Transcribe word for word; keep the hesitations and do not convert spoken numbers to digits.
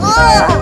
Oh!